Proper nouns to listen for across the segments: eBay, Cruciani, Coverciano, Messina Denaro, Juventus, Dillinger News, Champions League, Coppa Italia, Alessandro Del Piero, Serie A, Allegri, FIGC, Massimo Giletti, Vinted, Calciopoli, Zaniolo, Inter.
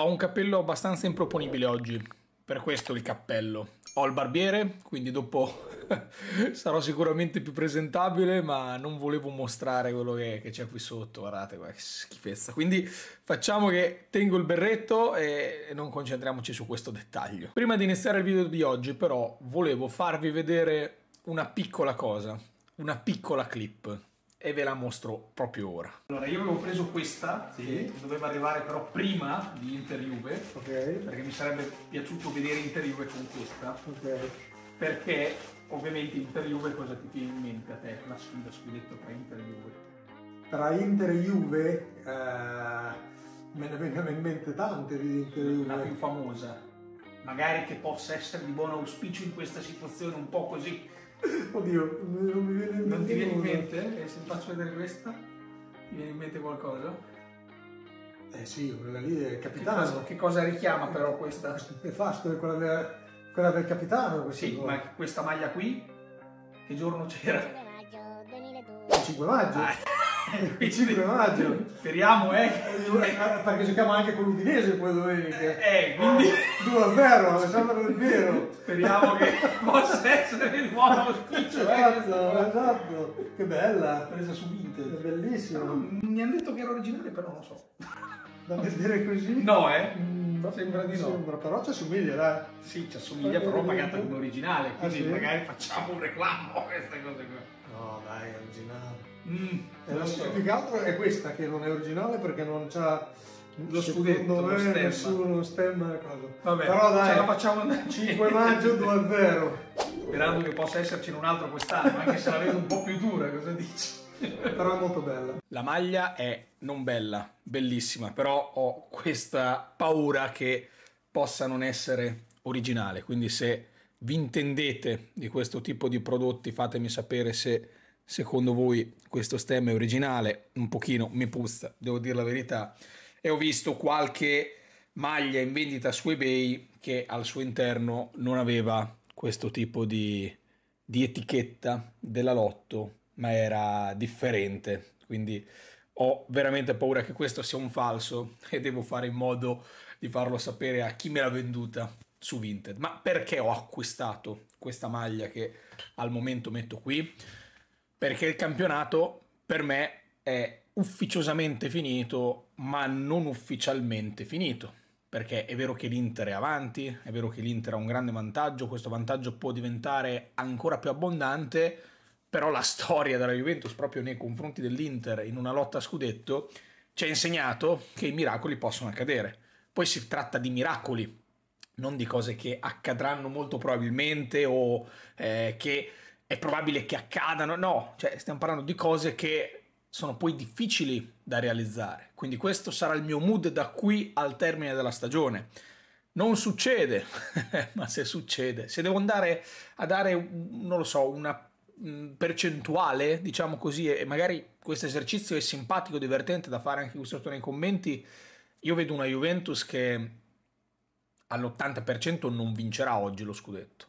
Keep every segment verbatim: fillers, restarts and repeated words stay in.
Ho un cappello abbastanza improponibile oggi, per questo il cappello. Ho il barbiere, quindi dopo sarò sicuramente più presentabile, ma non volevo mostrare quello che c'è qui sotto, guardate, guarda, che schifezza. Quindi facciamo che tengo il berretto e non concentriamoci su questo dettaglio. Prima di iniziare il video di oggi però volevo farvi vedere una piccola cosa, una piccola clip. E ve la mostro proprio ora. Allora, io avevo preso questa, sì. Che doveva arrivare però prima di Inter-Juve, okay. Perché mi sarebbe piaciuto vedere Inter-Juve con questa, okay. Perché ovviamente Inter-Juve cosa ti tiene in mente a te? La sfida scudetto tra Inter-Juve. Tra Inter-Juve eh, me ne vengono in mente tante di Inter-Juve. La più famosa, magari che possa essere di buon auspicio in questa situazione un po' così. Oddio, non mi viene in mente. Non ti viene in mente? Eh, se faccio vedere questa, ti viene in mente qualcosa? Eh sì, quella lì è il capitano. Che cosa, che cosa richiama però questa? È facile, quella, de, quella del capitano. Sì, cosa. Ma questa maglia qui, che giorno c'era? cinque maggio. Ah, il cinque maggio. Speriamo, eh. Perché giochiamo anche con l'Udinese poi domenica. Eh, eh quindi... due a zero, Alessandro Del Piero. Speriamo che possa essere di buon auspicio. Esatto, esatto. Che bella. Presa su Inter. È bellissima. No, mi hanno detto che era originale, però non lo so. Da vedere così? No, eh. Mm, no, sembra di no. Sembra, però ci assomiglia, dai. Sì, ci assomiglia, però pagata come originale. Quindi ah, sì? Magari facciamo un reclamo a queste cose qua. No, dai, è originale. Mm, è la, so. Più che altro è questa che non è originale perché non c'ha... lo scudetto, lo stemma. Nessuno stemma, vabbè, però dai, ce la facciamo andare. cinque maggio due a zero. Sperando che possa esserci in un altro quest'anno, anche se la vedo un po' più dura, cosa dici? Però è molto bella. La maglia è non bella, bellissima, però ho questa paura che possa non essere originale, quindi se vi intendete di questo tipo di prodotti fatemi sapere se secondo voi questo stemma è originale. Un pochino mi puzza, devo dire la verità. E ho visto qualche maglia in vendita su eBay che al suo interno non aveva questo tipo di, di etichetta della Lotto, ma era differente, quindi ho veramente paura che questo sia un falso e devo fare in modo di farlo sapere a chi me l'ha venduta su Vinted. Ma perché ho acquistato questa maglia che al momento metto qui? Perché il campionato per me è ufficiosamente finito, ma non ufficialmente finito, perché è vero che l'Inter è avanti, è vero che l'Inter ha un grande vantaggio, questo vantaggio può diventare ancora più abbondante, però la storia della Juventus proprio nei confronti dell'Inter in una lotta a scudetto ci ha insegnato che i miracoli possono accadere. Poi si tratta di miracoli, non di cose che accadranno molto probabilmente o eh, che è probabile che accadano, no, cioè stiamo parlando di cose che sono poi difficili da realizzare, quindi questo sarà il mio mood da qui al termine della stagione. Non succede, ma se succede, se devo andare a dare, non lo so, una percentuale, diciamo così, e magari questo esercizio è simpatico, divertente da fare anche qui sotto nei commenti, io vedo una Juventus che all'ottanta per cento non vincerà oggi lo scudetto,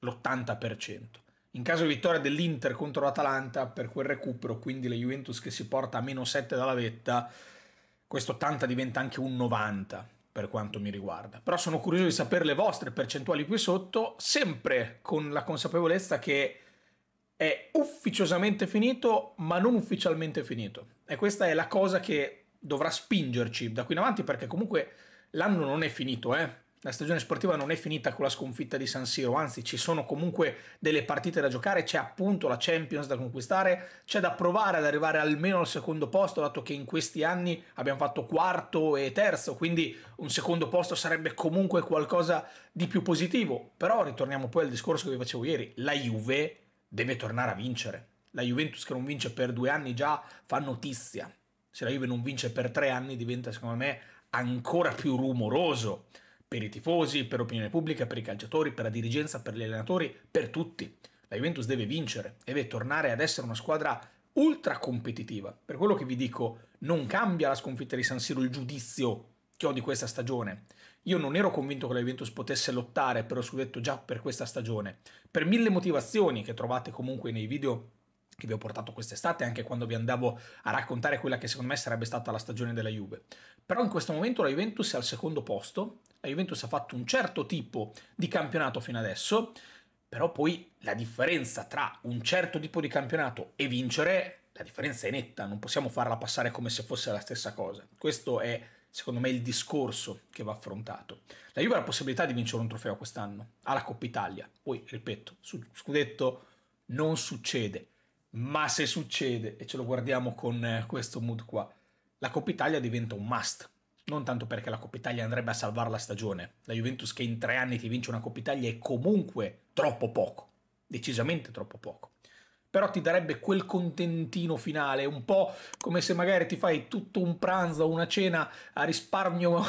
l'ottanta per cento. In caso di vittoria dell'Inter contro l'Atalanta per quel recupero, quindi la Juventus che si porta a meno sette dalla vetta, questo ottanta diventa anche un novanta per quanto mi riguarda. Però sono curioso di sapere le vostre percentuali qui sotto, sempre con la consapevolezza che è ufficiosamente finito, ma non ufficialmente finito. E questa è la cosa che dovrà spingerci da qui in avanti, perché comunque l'anno non è finito, eh. La stagione sportiva non è finita con la sconfitta di San Siro, anzi ci sono comunque delle partite da giocare, c'è appunto la Champions da conquistare, c'è da provare ad arrivare almeno al secondo posto, dato che in questi anni abbiamo fatto quarto e terzo, quindi un secondo posto sarebbe comunque qualcosa di più positivo. Però ritorniamo poi al discorso che vi facevo ieri, la Juve deve tornare a vincere. La Juventus che non vince per due anni già fa notizia, se la Juve non vince per tre anni diventa secondo me ancora più rumoroso. Per i tifosi, per l'opinione pubblica, per i calciatori, per la dirigenza, per gli allenatori, per tutti. La Juventus deve vincere e deve tornare ad essere una squadra ultra competitiva. Per quello che vi dico, non cambia la sconfitta di San Siro il giudizio che ho di questa stagione. Io non ero convinto che la Juventus potesse lottare per lo scudetto già per questa stagione, per mille motivazioni che trovate comunque nei video che vi ho portato quest'estate, anche quando vi andavo a raccontare quella che secondo me sarebbe stata la stagione della Juve. Però in questo momento la Juventus è al secondo posto, la Juventus ha fatto un certo tipo di campionato fino adesso, però poi la differenza tra un certo tipo di campionato e vincere, la differenza è netta, non possiamo farla passare come se fosse la stessa cosa. Questo è, secondo me, il discorso che va affrontato. La Juve ha la possibilità di vincere un trofeo quest'anno, alla Coppa Italia. Poi, ripeto, su scudetto non succede, ma se succede, e ce lo guardiamo con questo mood qua, la Coppa Italia diventa un must. Non tanto perché la Coppa Italia andrebbe a salvare la stagione. La Juventus che in tre anni ti vince una Coppa Italia è comunque troppo poco, decisamente troppo poco. Però ti darebbe quel contentino finale, un po' come se magari ti fai tutto un pranzo o una cena a risparmio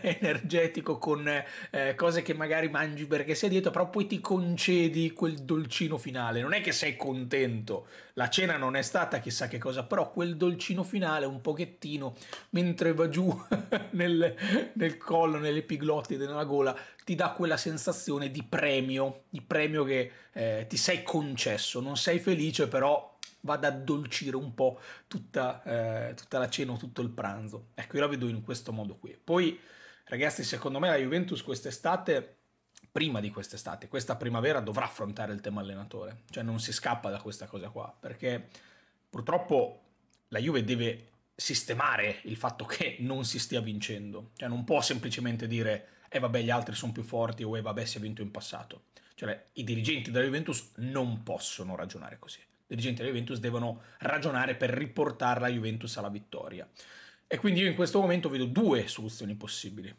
energetico con eh, cose che magari mangi perché sei dietro, però poi ti concedi quel dolcino finale. Non è che sei contento, la cena non è stata chissà che cosa, però quel dolcino finale un pochettino, mentre va giù nel, nel collo, nell'epiglottide, nella gola, ti dà quella sensazione di premio, di premio che eh, ti sei concesso, non sei felice. Felice, però va ad addolcire un po' tutta, eh, tutta la cena o tutto il pranzo. Ecco, io la vedo in questo modo qui. Poi, ragazzi, secondo me la Juventus quest'estate, prima di quest'estate, questa primavera dovrà affrontare il tema allenatore. Cioè non si scappa da questa cosa qua, perché purtroppo la Juve deve sistemare il fatto che non si stia vincendo. Cioè non può semplicemente dire e eh, vabbè gli altri sono più forti o e eh, vabbè si è vinto in passato. Cioè i dirigenti della Juventus non possono ragionare così. I dirigenti della Juventus devono ragionare per riportare la Juventus alla vittoria. E quindi io in questo momento vedo due soluzioni possibili.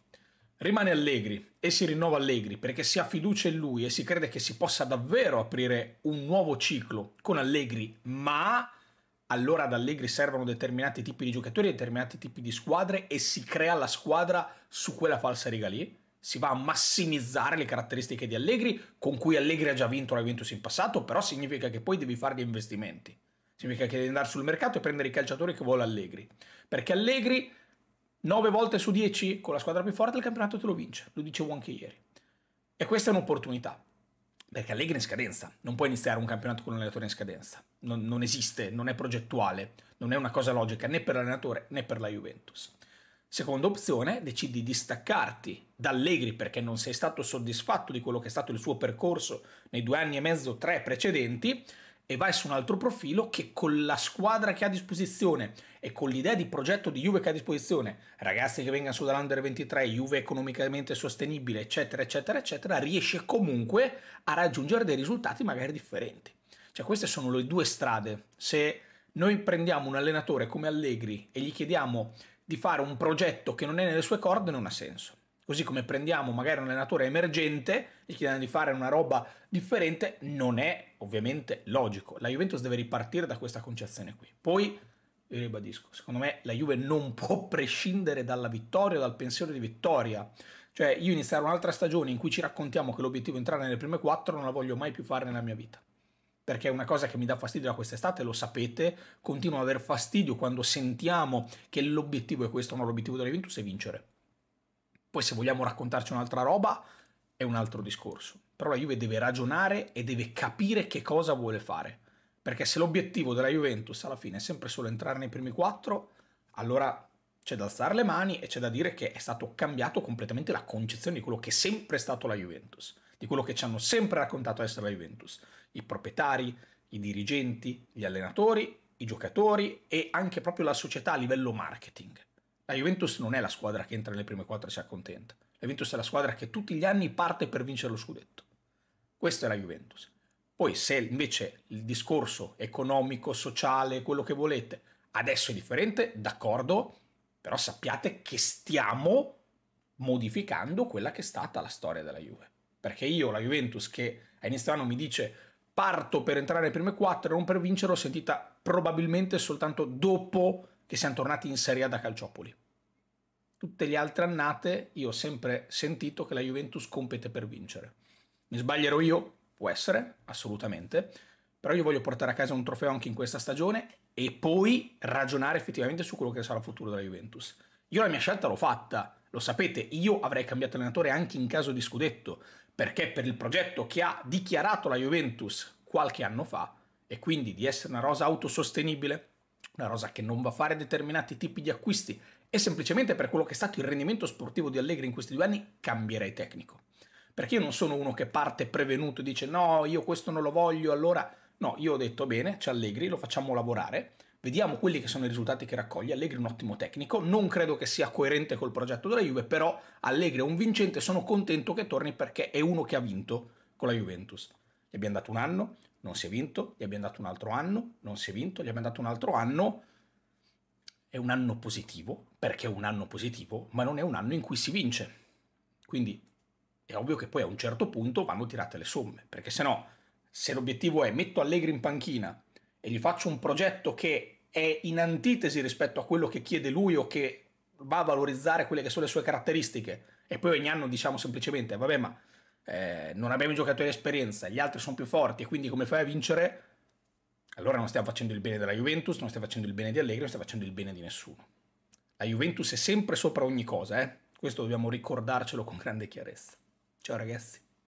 Rimane Allegri e si rinnova Allegri perché si ha fiducia in lui e si crede che si possa davvero aprire un nuovo ciclo con Allegri, ma allora ad Allegri servono determinati tipi di giocatori, determinati tipi di squadre e si crea la squadra su quella falsariga lì. Si va a massimizzare le caratteristiche di Allegri, con cui Allegri ha già vinto la Juventus in passato, però significa che poi devi fare gli investimenti. Significa che devi andare sul mercato e prendere i calciatori che vuole Allegri. Perché Allegri, nove volte su dieci, con la squadra più forte, il campionato te lo vince. Lo dicevo anche ieri. E questa è un'opportunità. Perché Allegri è in scadenza. Non puoi iniziare un campionato con un allenatore in scadenza. Non, non esiste, non è progettuale, non è una cosa logica né per l'allenatore né per la Juventus. Seconda opzione, decidi di staccarti da Allegri perché non sei stato soddisfatto di quello che è stato il suo percorso nei due anni e mezzo, tre precedenti, e vai su un altro profilo che con la squadra che ha a disposizione e con l'idea di progetto di Juve che ha a disposizione, ragazzi che vengano su dall'Under ventitré, Juve economicamente sostenibile, eccetera, eccetera, eccetera, riesce comunque a raggiungere dei risultati magari differenti. Cioè queste sono le due strade. Se noi prendiamo un allenatore come Allegri e gli chiediamo di fare un progetto che non è nelle sue corde non ha senso. Così come prendiamo magari un allenatore emergente e chiediamo di fare una roba differente, non è ovviamente logico. La Juventus deve ripartire da questa concezione qui. Poi, io ribadisco, secondo me la Juve non può prescindere dalla vittoria, dal pensiero di vittoria. Cioè io iniziare un'altra stagione in cui ci raccontiamo che l'obiettivo è entrare nelle prime quattro non la voglio mai più fare nella mia vita. Perché è una cosa che mi dà fastidio da quest'estate, lo sapete, continuo a aver fastidio quando sentiamo che l'obiettivo è questo, ma l'obiettivo della Juventus è vincere. Poi se vogliamo raccontarci un'altra roba è un altro discorso. Però la Juve deve ragionare e deve capire che cosa vuole fare. Perché se l'obiettivo della Juventus alla fine è sempre solo entrare nei primi quattro, allora c'è da alzare le mani e c'è da dire che è stato cambiato completamente la concezione di quello che è sempre stato la Juventus, di quello che ci hanno sempre raccontato essere la Juventus, i proprietari, i dirigenti, gli allenatori, i giocatori e anche proprio la società a livello marketing. La Juventus non è la squadra che entra nelle prime quattro e si accontenta, la Juventus è la squadra che tutti gli anni parte per vincere lo scudetto. Questa è la Juventus. Poi se invece il discorso economico, sociale, quello che volete, adesso è differente, d'accordo, però sappiate che stiamo modificando quella che è stata la storia della Juve. Perché io, la Juventus, che a inizio anno mi dice parto per entrare nelle prime quattro e non per vincere, l'ho sentita probabilmente soltanto dopo che siamo tornati in Serie A da Calciopoli. Tutte le altre annate io ho sempre sentito che la Juventus compete per vincere. Mi sbaglierò io? Può essere, assolutamente. Però io voglio portare a casa un trofeo anche in questa stagione e poi ragionare effettivamente su quello che sarà il futuro della Juventus. Io la mia scelta l'ho fatta. Lo sapete, io avrei cambiato allenatore anche in caso di scudetto, perché per il progetto che ha dichiarato la Juventus qualche anno fa e quindi di essere una rosa autosostenibile, una rosa che non va a fare determinati tipi di acquisti, e semplicemente per quello che è stato il rendimento sportivo di Allegri in questi due anni cambierei tecnico. Perché io non sono uno che parte prevenuto e dice no, io questo non lo voglio, allora... No, io ho detto bene, c'è Allegri, lo facciamo lavorare, vediamo quelli che sono i risultati che raccoglie. Allegri è un ottimo tecnico, non credo che sia coerente col progetto della Juve, però Allegri è un vincente, sono contento che torni perché è uno che ha vinto con la Juventus. Gli abbiamo dato un anno, non si è vinto, gli abbiamo dato un altro anno, non si è vinto, gli abbiamo dato un altro anno. È un anno positivo, perché è un anno positivo, ma non è un anno in cui si vince. Quindi è ovvio che poi a un certo punto vanno tirate le somme, perché se no... Se l'obiettivo è metto Allegri in panchina e gli faccio un progetto che è in antitesi rispetto a quello che chiede lui o che va a valorizzare quelle che sono le sue caratteristiche, e poi ogni anno diciamo semplicemente vabbè ma eh, non abbiamo i giocatori di esperienza, gli altri sono più forti e quindi come fai a vincere? Allora non stiamo facendo il bene della Juventus, non stiamo facendo il bene di Allegri, non stiamo facendo il bene di nessuno. La Juventus è sempre sopra ogni cosa, eh? Questo dobbiamo ricordarcelo con grande chiarezza. Ciao ragazzi.